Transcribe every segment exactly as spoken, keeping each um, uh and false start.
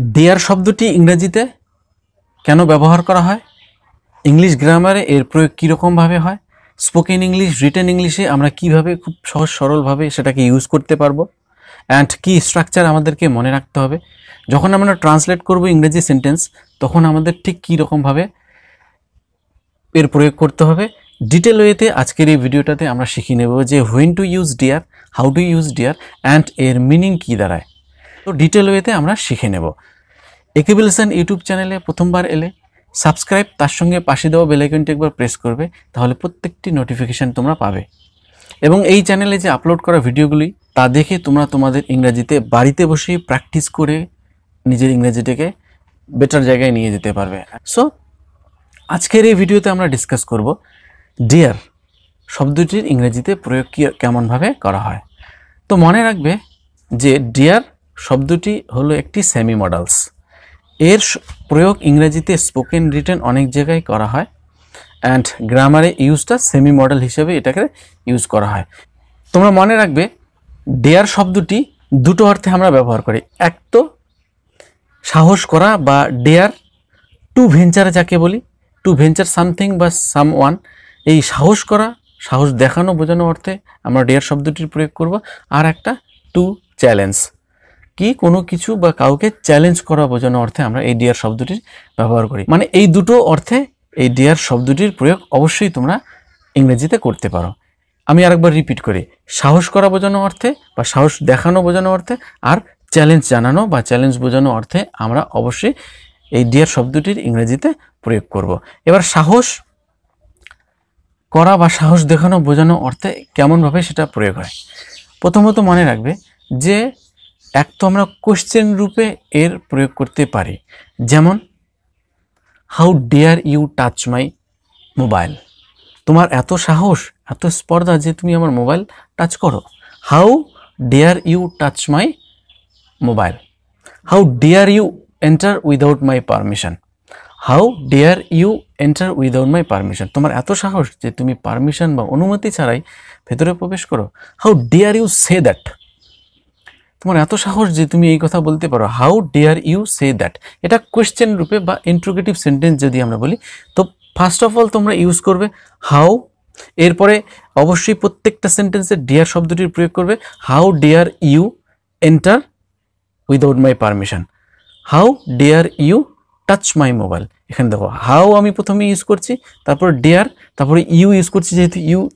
There शब्दटी इंग्रेजीते केन व्यवहार करा हय, इंग्लिश ग्रामारे एर प्रयोग कि रकम भावे हय, स्पोकेन इंग्लिश रिटेन इंग्लिशे आमरा किभाबे खूब सहज सरल भावे सेटाके यूज करते पारबो एंड की स्ट्राक्चर आमादेरके मने राखते हबे। जखन आमरा ट्रांसलेट करब इंग्रेजी सेंटेंस तखन आमादेर ठीक कि रकम भावे एर प्रयोग करते हबे। डिटेल वेते आजकेर एई भिडियोटाते आमरा शिखे नेब जे when to use dear, how to use dear and एर मीनिंग कि दाड़ाय। तो डिटेल वेते आमरा शिखे नेब। एकेबी लेसन यूट्यूब चैनेले प्रथमबार एले सबस्क्राइब तार संगे पाशे देवा बेल आइकनटी एकबार प्रेस करबे, ताहले प्रत्येकटी नोटिफिकेशन तोमरा पाबे एबं एई चैनेले जे आपलोड करा भिडियोगुली ता देखे तोमरा तोमादेर इंग्रेजीते बाड़ीते बसेई प्रैक्टिस करे निजेर इंग्रेजीटाके बेटार जायगाय निये जेते पारबे। सो आजकेर एई भिडियोते आमरा डिसकास करब डियर शब्दटिर इंग्रेजीते प्रयोग केमन भावे करा हय। तो मने राखबे जे डियर शब्दटी हलो एकटी सेमी मॉडल्स, एर प्रयोग इंग्रेजीते स्पोकेन रिटेन अनेक जगह करा हय एंड ग्रामारे यूजटा सेमी मॉडल हिसेबे एटाके यूज करा हय। तोमरा मने राखबे डियर शब्दटी दुटो अर्थे आमरा व्यवहार करी, एक तो साहस करा बा डेयर टू भेंचार जाके बोली, टू भेंचार सामथिंग बा सामवान, एई साहस करा साहस देखानो बोझानो अर्थे आमरा डेयर शब्दटिर प्रयोग करब। आर एकटा टू चैलेंज कि कोनो किछु बा काउके चैलेंज करा बोझानो अर्थे आमरा एई डियर शब्दटिर व्यवहार करी। माने एई दुटो अर्थे एई डियर शब्दटिर प्रयोग अवश्यई तोमरा इंग्रेजीते करते पारो। आमी आरेकबार रिपिट करी, साहस करा बोझानो अर्थे बा साहस देखानो बोझानो अर्थे और चैलेंज जानानो बा चैलेंज बोझानो अर्थे आमरा अवश्यई एई डियर शब्दटिर इंग्रेजीते प्रयोग करब। एबार साहस करा बा साहस देखानो बोझानो अर्थे केमन भावे सेटा प्रयोग हय। प्रथमत मने राखबे जे एक तो आमरा क्वेश्चन रूपे एर प्रयोग करते पारी, जेमन how dare you touch my mobile, तुम्हार एतो साहस एतो स्पर्धा जे तुमी आमार मोबाइल टाच करो, how dare you touch my mobile, how dare you enter without my permission, how dare you enter without my permission, तुम्हार एतो साहस जे तुमी परमिशन बा अनुमति छाड़ाई भेतरे प्रवेश करो, how dare you say that, तुम्हारे एत साहस जे तुम यही कथा बोलते पारो, how dare you say that. एटा क्वेश्चन रूपे बा इंट्रोगेटिव सेंटेंस जदि आमरा बोली तो फार्स्ट अफ अल तुम्हारा यूज करबे हाउ, एरपरे अवश्य प्रत्येकटा सेंटेंसे डेयर शब्दटिर प्रयोग करबे, how dare you enter without my permission, how dare you touch my mobile. एखाने देखो हाउ आमी प्रथमे यूज करछि, तारपर डेयर, तारपर यू यूज करछि, जेहेतु यू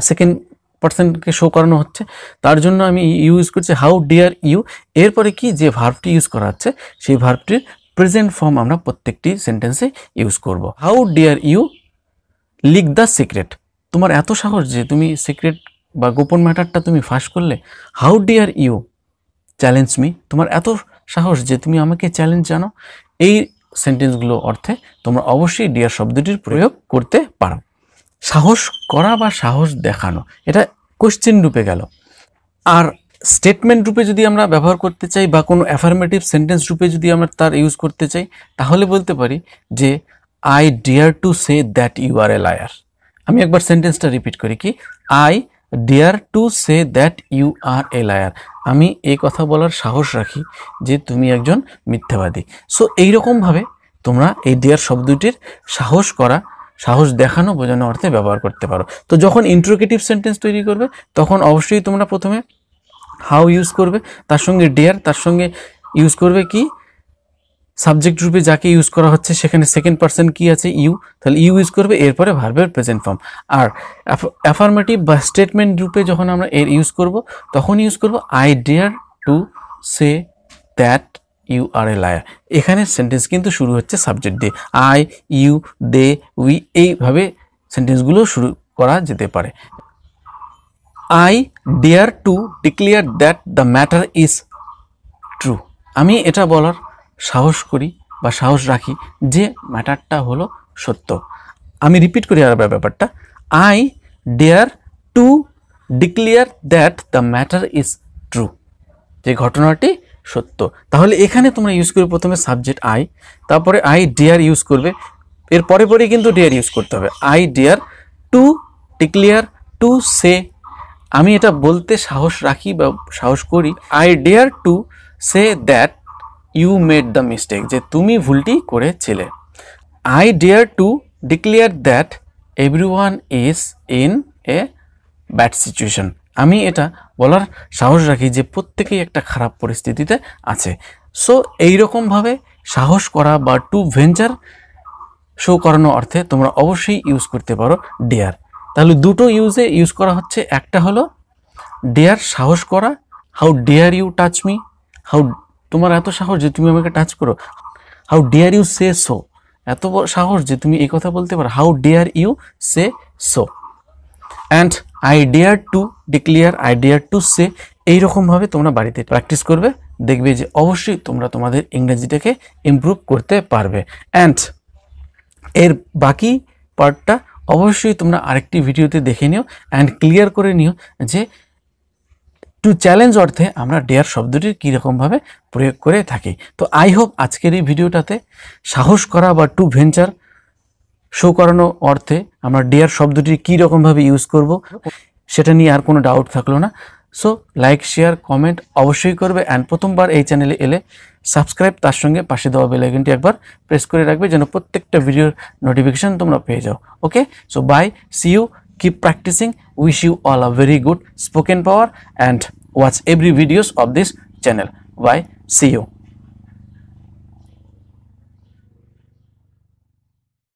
सेकेंड परसेंट के शो करानो होच्छे तार जोन्नो आमी यूज करछि हाउ डेयर यू। एर परे कि जे भार्बटी यूज करा आछे सेई भार्बटिर प्रेजेंट फर्म आमरा प्रत्येकटी सेंटेंसे यूज करब। How dare you leak the secret, तुम्हार एत साहस जे तुमी सिक्रेट बा गोपन मैटारटा तुमी फाँस करले, how dare you challenge me, तुम्हार एत साहस जे तुमी आमाके चैलेंज जानो। एई सेंटेंसगुलो अर्थे तोमरा अवश्यई डेयर शब्दटिर प्रयोग करते पारो। साहस करा बा साहस देखानो एटा क्वेश्चन रूपे गेल। और स्टेटमेंट रूपे जदि आमरा व्यवहार करते चाइ बा कोनो अफार्मेटिव सेंटेंस रूपे जदि आमरा तार यूज करते चाइ ताहले बोलते पारी जे I dare to say that you are a liar. आमी एकबार सेंटेंसटा रिपिट करी कि I dare to say that you are a liar, आमी एई कथा बोलार साहस राखी जे तुमी एकजन मिथ्याबादी। सो एई रकम भावे तोमरा एई डेयर शब्दटिर साहस करा साहस देखानो बोझानो अर्थे व्यवहार करते पारो। तो जखन इंट्रोगेटिव सेंटेंस तैरी करबे तखन अवश्यई तोमरा प्रथमे हाउ यूज करबे, तार संगे डेयर, तार संगे यूज करबे कि सब्जेक्ट रूपे जाके यूज करा हच्छे सेखाने सेकेंड पार्सन कि आछे यू, ताहले यू यूज करबे। एरपरे भार्बेर प्रेजेंट फर्म और अफार्मेटिव बा स्टेटमेंट रूपे जखन आमरा एर यूज करब तखन यूज करब I dare to say that you are a liar. एखाने सेंटेंस किन्तु शुरू होच्छे सब्जेक्ट दिए, आई यू दे उई एई भावे सेंटेंसगुलो शुरू करा जेते पारे। I dare to declare that the matter is true, आमी एटा बोलार साहस करी बा साहस राखी जे मैटारटा हलो सत्य। आमी रिपिट करी आबार ब्यापारटा, I dare to declare that the matter is true, जे घटनाटी सत्य। ताहले एखाने तोमरा यूज करबे प्रथमे सब्जेक्ट आई, तारपरे आई डेयर यूज करबे, एर परे परे किन्तु डेयर यूज करते हबे। I dare to declare to say, आमी एटा बोलते साहस राखी बा साहस करी, I dare to say that you made the mistake, যে তুমি ভুলটি করেছিলে। I dare to declare that everyone is in a bad situation, আমি এটা বলার সাহস রাখি যে প্রত্যেকেই একটা খারাপ পরিস্থিতিতে আছে। সো এইরকমভাবে সাহস করা বা টু ভেঞ্চার শো করানো অর্থে তোমরা অবশ্যই ইউজ করতে পারো ডেয়ার। তাহলে দুটো ইউজে ইউজ করা হচ্ছে, একটা হলো ডেয়ার সাহস করা, how dare you touch me, how তোমার এত সাহস যে তুমি আমাকে টাচ করো, how dare you say so, এত সাহস যে তুমি এই কথা বলতে পারো, how dare you say so. And I dare to declare, I dare to say, এইরকমভাবে তোমরা বাড়িতে প্র্যাকটিস করবে, দেখবে যে অবশ্যই তোমরা তোমাদের ইংরেজিটাকে ইমপ্রুভ করতে পারবে। অ্যান্ড এর বাকি পার্টটা অবশ্যই তোমরা আরেকটি ভিডিওতে দেখে নিও অ্যান্ড ক্লিয়ার করে নিও যে টু চ্যালেঞ্জ অর্থে আমরা ডেয়ার শব্দটির কীরকমভাবে প্রয়োগ করে থাকি। তো আই হোপ আজকের এই ভিডিওটাতে সাহস করা বা টু ভেঞ্চার শো করানো অর্থে আমরা ডেয়ার শব্দটির কীরকমভাবে ইউজ করব সেটা নিয়ে আর কোনো ডাউট থাকলো না। সো লাইক, শেয়ার, কমেন্ট অবশ্যই করবে অ্যান্ড প্রথমবার এই চ্যানেলে এলে সাবস্ক্রাইব, তার সঙ্গে পাশে দেওয়া বেল আইকনটি একবার প্রেস করে রাখবে যেন প্রত্যেকটা ভিডিওর নোটিফিকেশান তোমরা পেয়ে যাও। Okay, so bye, see you, keep practicing, wish you all a very good spoken power and watch every videos of this channel. Bye, see you.